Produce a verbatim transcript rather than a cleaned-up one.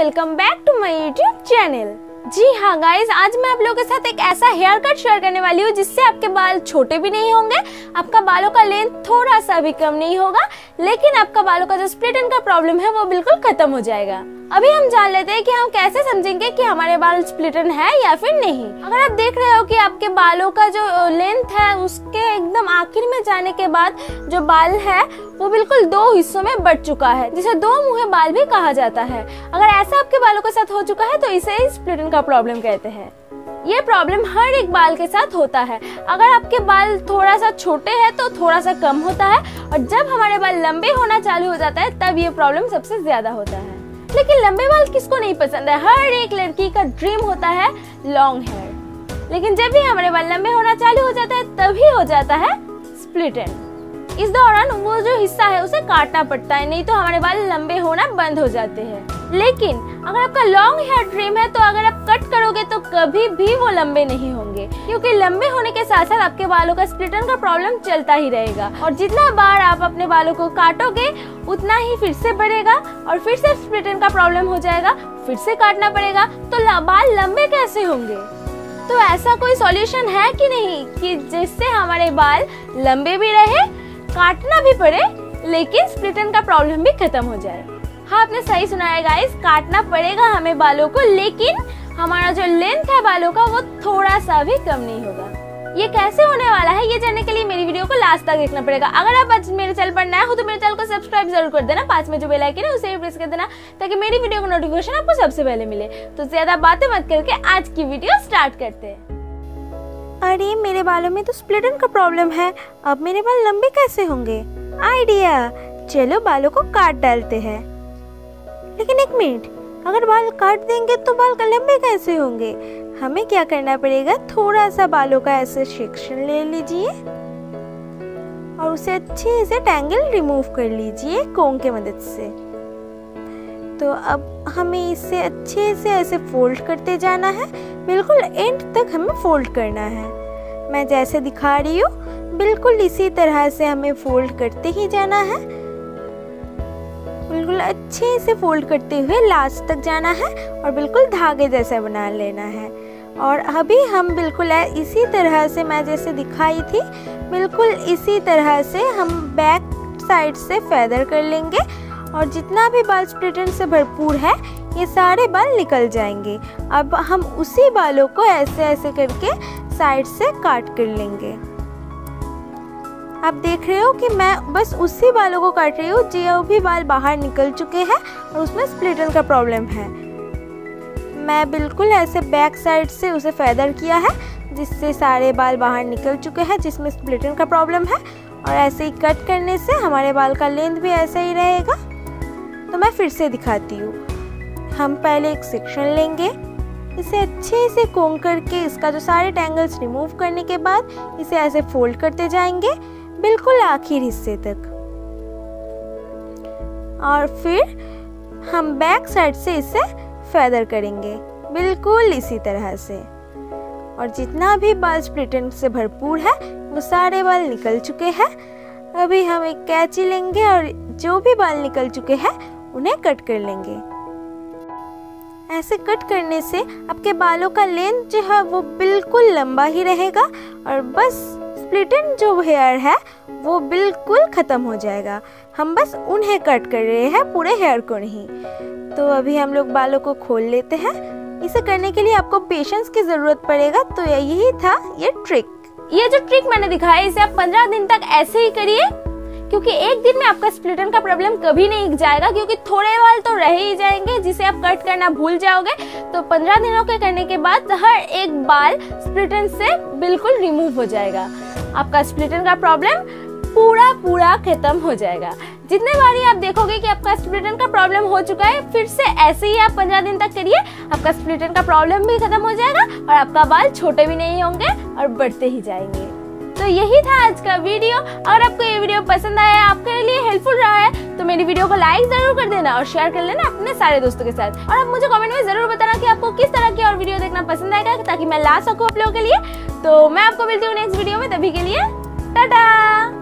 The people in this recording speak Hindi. Welcome back to my YouTube channel. जी हाँ गाइज, आज मैं आप लोगों के साथ एक ऐसा हेयर कट शेयर करने वाली हूँ जिससे आपके बाल छोटे भी नहीं होंगे, आपका बालों का लेंथ थोड़ा सा भी कम नहीं होगा, लेकिन आपका बालों का जो स्प्लिट एंड का प्रॉब्लम है वो बिल्कुल खत्म हो जाएगा। अभी हम जान लेते हैं कि हम कैसे समझेंगे कि हमारे बाल स्प्लिट एंड है या फिर नहीं। अगर आप देख रहे हो कि आपके बालों का जो लेंथ है उसके एकदम आखिर में जाने के बाद जो बाल है वो बिल्कुल दो हिस्सों में बढ़ चुका है, जिसे दो मुहे बाल भी कहा जाता है। अगर ऐसा आपके बालों के साथ हो चुका है तो इसे स्प्लिट एंड का प्रॉब्लम कहते हैं। ये प्रॉब्लम हर एक बाल के साथ होता है। अगर आपके बाल थोड़ा सा छोटे हैं तो थोड़ा सा कम होता है, और जब हमारे बाल लंबे होना चालू हो जाता है तब ये प्रॉब्लम सबसे ज्यादा होता है। लेकिन लंबे बाल किसको नहीं पसंद है, हर एक लड़की का ड्रीम होता है लॉन्ग हेयर। लेकिन जब भी हमारे बाल लंबे होना चालू हो जाता है तभी हो जाता है स्प्लिट एंड। इस दौरान वो जो हिस्सा है उसे काटना पड़ता है, नहीं तो हमारे बाल लंबे होना बंद हो जाते हैं। लेकिन अगर आपका लॉन्ग हेयर ट्रिम है तो अगर आप कट करोगे तो कभी भी वो लंबे नहीं होंगे, क्योंकि लंबे होने के साथ साथ आपके बालों का स्प्लिट एंड का प्रॉब्लम चलता ही रहेगा। और जितना बार आप अपने बालों को काटोगे उतना ही फिर से बढ़ेगा और फिर से स्प्लिट एंड का प्रॉब्लम हो जाएगा, फिर से काटना पड़ेगा, तो बाल लंबे कैसे होंगे। तो ऐसा कोई सॉल्यूशन है कि नहीं कि जिससे हमारे बाल लंबे भी रहे, काटना भी पड़े, लेकिन स्प्लिट एंड का प्रॉब्लम भी खत्म हो जाए। हाँ, आपने सही सुना है गाइस, काटना पड़ेगा हमें बालों को, लेकिन हमारा जो लेंथ है बालों का वो थोड़ा सा भी कम नहीं होगा। ये कैसे होने वाला है ये जानने के लिए मेरी वीडियो को लास्ट तक देखना पड़ेगा। अगर आप आज मेरे चैनल पर नए हो तो मेरे चैनल को सब्सक्राइब जरूर कर देना, पास में जो बेल आइकन है उसे भी प्रेस कर देना ताकि मेरी वीडियो का नोटिफिकेशन आपको सबसे पहले मिले। तो ज्यादा बातें मत करके आज की वीडियो स्टार्ट करते हैं। अरे, मेरे बालों में तो स्प्लिट एंड का प्रॉब्लम है, अब मेरे बाल लंबे कैसे होंगे। आइडिया, चलो बालों को काट डालते हैं। लेकिन एक मिनट, अगर बाल काट देंगे तो बाल लंबे कैसे होंगे। हमें क्या करना पड़ेगा, थोड़ा सा बालों का ऐसे सेक्शन ले लीजिए और उसे अच्छे से टैंगल रिमूव कर लीजिए कोंग की मदद से। तो अब हमें इसे अच्छे से ऐसे फोल्ड करते जाना है, बिल्कुल एंड तक हमें फोल्ड करना है। मैं जैसे दिखा रही हूँ बिल्कुल इसी तरह से हमें फोल्ड करते ही जाना है, बिल्कुल अच्छे से फोल्ड करते हुए लास्ट तक जाना है और बिल्कुल धागे जैसा बना लेना है। और अभी हम बिल्कुल इसी तरह से मैं जैसे दिखाई थी बिल्कुल इसी तरह से हम बैक साइड से फेदर कर लेंगे और जितना भी बाल स्प्लिट एंड से भरपूर है ये सारे बाल निकल जाएंगे। अब हम उसी बालों को ऐसे ऐसे करके साइड से काट कर लेंगे। आप देख रहे हो कि मैं बस उसी बालों को काट रही हूँ जो भी बाल बाहर निकल चुके हैं और उसमें स्प्लिट एंड का प्रॉब्लम है। मैं बिल्कुल ऐसे बैक साइड से उसे फेदर किया है जिससे सारे बाल बाहर निकल चुके हैं जिसमें स्प्लिट एंड का प्रॉब्लम है, और ऐसे ही कट करने से हमारे बाल का लेंथ भी ऐसा ही रहेगा। तो मैं फिर से दिखाती हूँ। हम पहले एक सेक्शन लेंगे, इसे अच्छे से कोंग करके इसका जो सारे टैंगल्स रिमूव करने के बाद इसे ऐसे फोल्ड करते जाएंगे बिल्कुल आखिर हिस्से तक, और फिर हम बैक साइड से इसे फेदर करेंगे बिल्कुल इसी तरह से। और जितना भी बाल स्प्लिट एंड से भरपूर है वो सारे बाल निकल चुके हैं। अभी हम एक कैंची लेंगे और जो भी बाल निकल चुके हैं उन्हें कट कर लेंगे। ऐसे कट करने से आपके बालों का लेंथ जो है वो बिल्कुल लंबा ही रहेगा और बस स्प्लिट एंड जो हेयर है वो बिल्कुल ख़त्म हो जाएगा। हम बस उन्हें कट कर रहे हैं, पूरे हेयर को नहीं। तो अभी हम लोग बालों को खोल लेते हैं। इसे करने के लिए आपको पेशेंस की ज़रूरत पड़ेगा। तो यही था ये ट्रिक। ये जो ट्रिक मैंने दिखाया इसे आप पंद्रह दिन तक ऐसे ही करिए, क्योंकि एक दिन में आपका स्प्लिट एंड का प्रॉब्लम कभी नहीं जाएगा, क्योंकि थोड़े बाल तो रह ही जाएंगे जिसे आप कट करना भूल जाओगे। तो पंद्रह दिनों के करने के बाद हर एक बाल स्प्लिट एंड से बिल्कुल रिमूव हो जाएगा, आपका स्प्लिट एंड का प्रॉब्लम पूरा पूरा खत्म हो जाएगा। जितने बार ही आप देखोगे कि आपका स्प्लिट एंड का प्रॉब्लम हो चुका है, फिर से ऐसे ही आप पंद्रह दिन तक करिए, आपका स्प्लिट एंड का प्रॉब्लम भी खत्म हो जाएगा और आपका बाल छोटे भी नहीं होंगे और बढ़ते ही जाएंगे। तो यही था आज का वीडियो। अगर आपको ये वीडियो पसंद आया है, आपके लिए हेल्पफुल रहा है, तो मेरी वीडियो को लाइक जरूर कर देना और शेयर कर लेना अपने सारे दोस्तों के साथ। और आप मुझे कमेंट में जरूर बताना कि आपको किस तरह की और वीडियो देखना पसंद आएगा ताकि मैं ला सकूँ आप लोगों के लिए। तो मैं आपको मिलती हूँ नेक्स्ट वीडियो में, तभी के लिए टाटा।